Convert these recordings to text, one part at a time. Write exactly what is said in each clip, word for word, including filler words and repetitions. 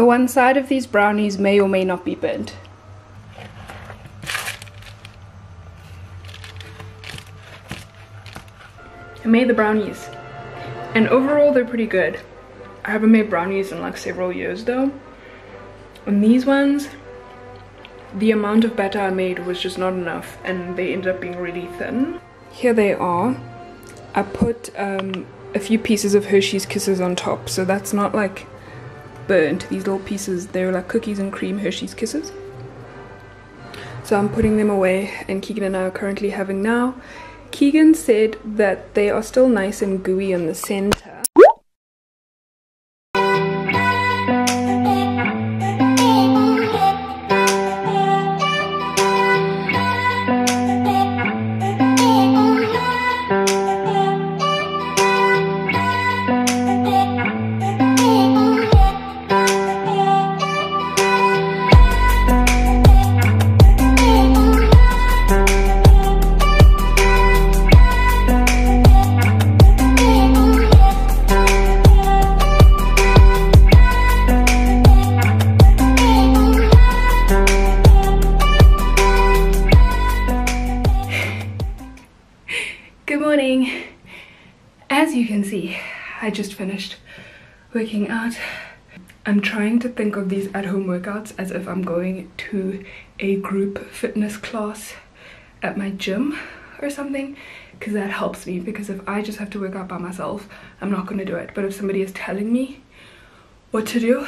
The one side of these brownies may or may not be burnt. I made the brownies, and overall they're pretty good. I haven't made brownies in like several years though, and these ones, the amount of batter I made was just not enough and they ended up being really thin. Here they are. I put um, a few pieces of Hershey's Kisses on top, so that's not like burnt. These little pieces, they're like cookies and cream Hershey's Kisses. So I'm putting them away, and Keegan and I are currently having now. Keegan said that they are still nice and gooey in the center. As you can see, I just finished working out. I'm trying to think of these at-home workouts as if I'm going to a group fitness class at my gym or something, because that helps me, because if I just have to work out by myself, I'm not going to do it. But if somebody is telling me what to do,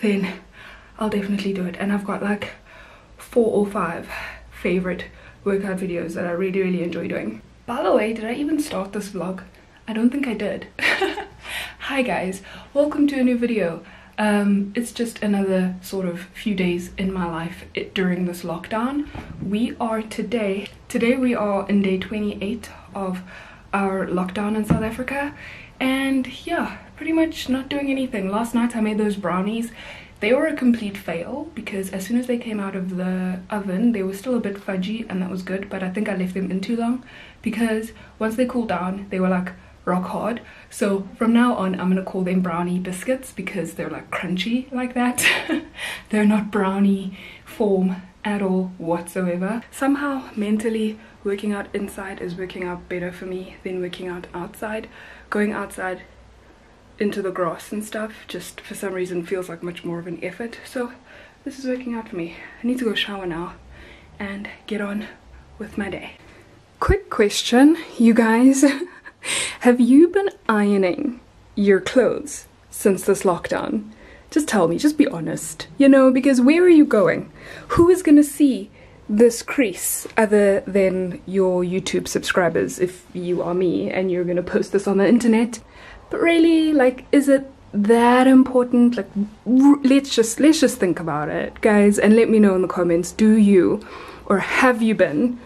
then I'll definitely do it. And I've got like four or five favorite workout videos that I really, really enjoy doing. By the way, did I even start this vlog? I don't think I did. Hi guys, welcome to a new video. Um, it's just another sort of few days in my life it, during this lockdown. We are today, today we are in day twenty-eight of our lockdown in South Africa, and yeah, pretty much not doing anything. Last night I made those brownies. They were a complete fail because as soon as they came out of the oven, they were still a bit fudgy, and that was good, but I think I left them in too long because once they cooled down, they were like rock hard. So from now on I'm gonna call them brownie biscuits because they're like crunchy like that. They're not brownie form at all whatsoever. Somehow mentally working out inside is working out better for me than working out outside. Going outside into the grass and stuff just for some reason feels like much more of an effort, so this is working out for me. I need to go shower now and get on with my day. Quick question, you guys. Have you been ironing your clothes since this lockdown? Just tell me, just be honest, you know, because where are you going? Who is going to see this crease other than your YouTube subscribers if you are me and you're going to post this on the internet? But really, like, is it that important? Like, let's just, let's just think about it, guys, and let me know in the comments, do you or have you been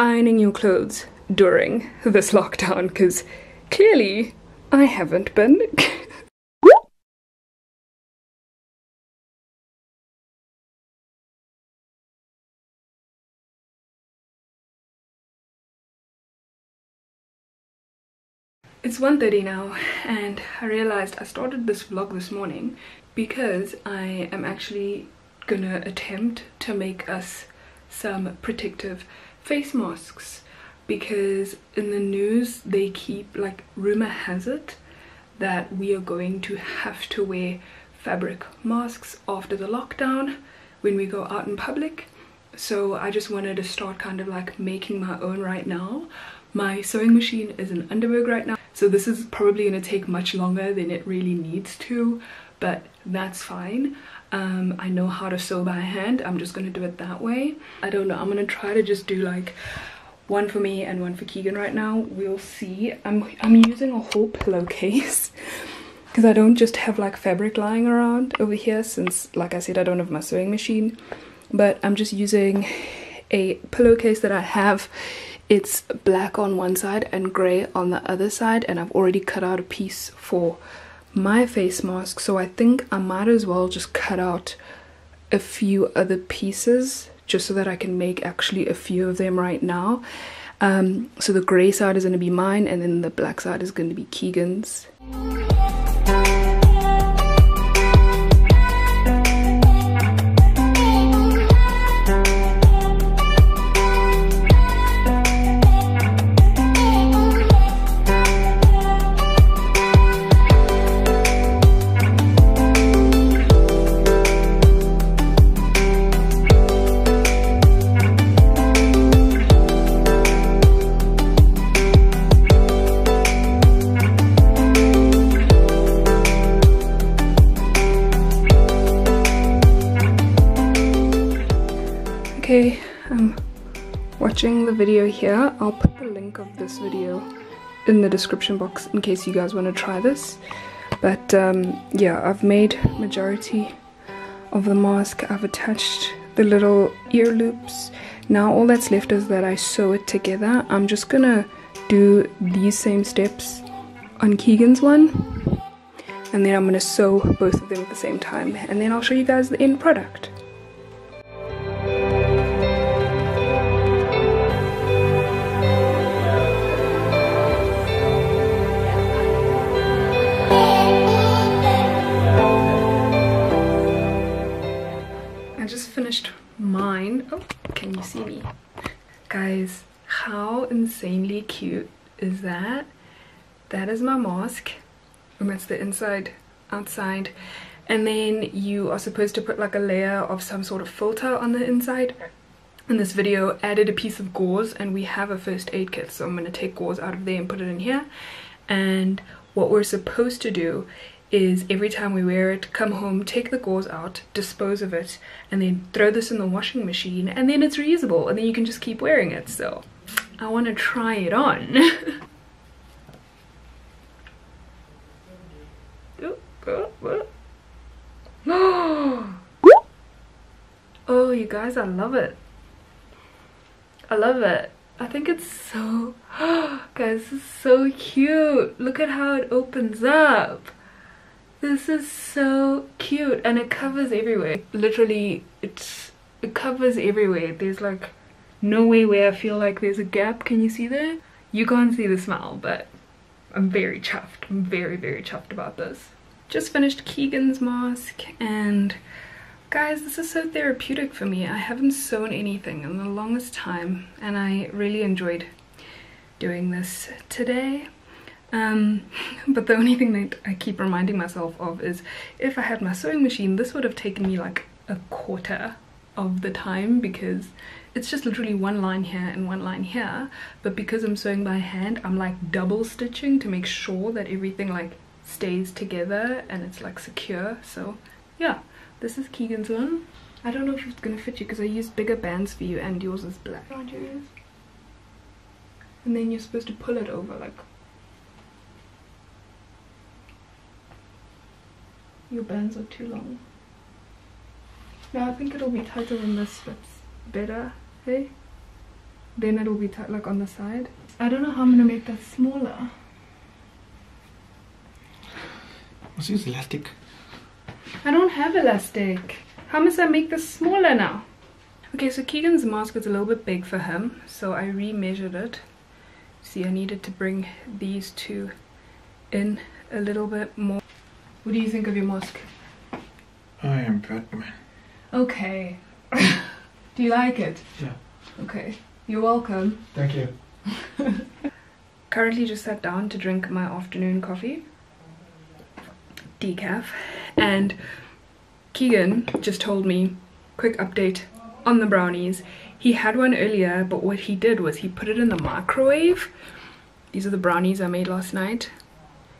ironing your clothes during this lockdown? Because clearly I haven't been. It's one thirty now, and I realized I started this vlog this morning because I am actually gonna attempt to make us some protective face masks, because in the news they keep, like, rumor has it that we are going to have to wear fabric masks after the lockdown when we go out in public. So I just wanted to start kind of like making my own right now. My sewing machine is in Underberg right now, so this is probably going to take much longer than it really needs to, but that's fine. Um, I know how to sew by hand. I'm just going to do it that way. I don't know. I'm going to try to just do like one for me and one for Keegan right now. We'll see. I'm, I'm using a whole pillowcase because I don't just have like fabric lying around over here since, like I said, I don't have my sewing machine. But I'm just using a pillowcase that I have. It's black on one side and grey on the other side, and I've already cut out a piece for my face mask, so I think I might as well just cut out a few other pieces just so that I can make actually a few of them right now. Um, so the grey side is going to be mine, and then the black side is going to be Keegan's. okay, I'm watching the video here. I'll put the link of this video in the description box in case you guys want to try this. But um, yeah, I've made majority of the mask. I've attached the little ear loops. Now all that's left is that I sew it together. I'm just gonna do these same steps on Keegan's one, and then I'm gonna sew both of them at the same time, and then I'll show you guys the end product. I just finished mine. Oh, can you see me? Guys, how insanely cute is that? That is my mask, and that's the inside, outside, and then you are supposed to put like a layer of some sort of filter on the inside. In this video, added a piece of gauze, and we have a first aid kit, so I'm going to take gauze out of there and put it in here. And what we're supposed to do is every time we wear it, come home, take the gauze out, dispose of it, and then throw this in the washing machine, and then it's reusable, and then you can just keep wearing it. So I want to try it on. Oh, you guys, I love it. I love it. I think it's so... Guys, this is so cute. Look at how it opens up. This is so cute, and it covers everywhere. Literally, it's, it covers everywhere. There's like no way where I feel like there's a gap. Can you see there? You can't see the smile, but I'm very chuffed. I'm very, very chuffed about this. Just finished Keegan's mask, and guys, this is so therapeutic for me. I haven't sewn anything in the longest time, and I really enjoyed doing this today. Um, but the only thing that I keep reminding myself of is if I had my sewing machine, this would have taken me like a quarter of the time, because it's just literally one line here and one line here. But because I'm sewing by hand, I'm like double stitching to make sure that everything like stays together and it's like secure. So yeah, this is Keegan's one. I don't know if it's gonna fit you because I used bigger bands for you, and yours is black. And then you're supposed to pull it over like... Your bands are too long. Now I think it'll be tighter than this, but better, hey? Then it'll be tight like on the side. I don't know how I'm gonna make that smaller. Let's use elastic. I don't have elastic. How must I make this smaller now? Okay, so Keegan's mask is a little bit big for him, so I re-measured it. See, I needed to bring these two in a little bit more. What do you think of your mask? I am Batman. Okay. Do you like it? Yeah. Okay. You're welcome. Thank you. Currently just sat down to drink my afternoon coffee. Decaf. And Keegan just told me, quick update on the brownies. He had one earlier, but what he did was he put it in the microwave. These are the brownies I made last night.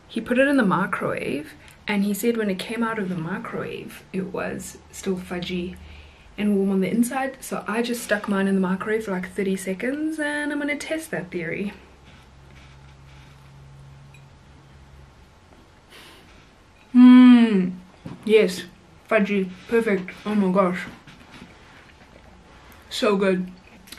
He put it in the microwave, and he said when it came out of the microwave, it was still fudgy and warm on the inside. So I just stuck mine in the microwave for like thirty seconds, and I'm gonna test that theory. Mmm, yes, fudgy, perfect. Oh my gosh, so good.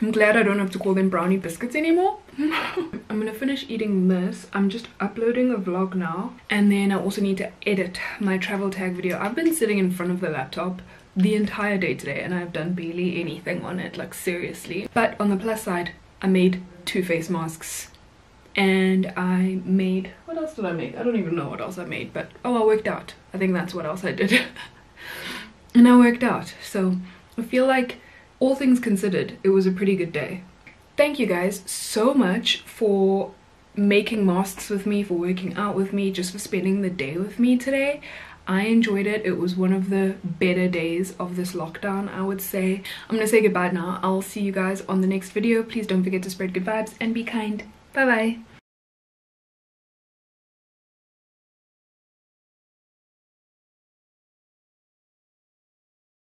I'm glad I don't have to call them brownie biscuits anymore. I'm gonna finish eating this. I'm just uploading a vlog now, and then I also need to edit my travel tag video. I've been sitting in front of the laptop the entire day today, and I've done barely anything on it, like seriously. But on the plus side, I made two face masks, and I made... What else did I make? I don't even know what else I made, but oh, I worked out. I think that's what else I did. And I worked out, so I feel like all things considered, it was a pretty good day. Thank you guys so much for making masks with me, for working out with me, just for spending the day with me today. I enjoyed it. It was one of the better days of this lockdown, I would say. I'm gonna say goodbye now. I'll see you guys on the next video. Please don't forget to spread good vibes and be kind. Bye bye.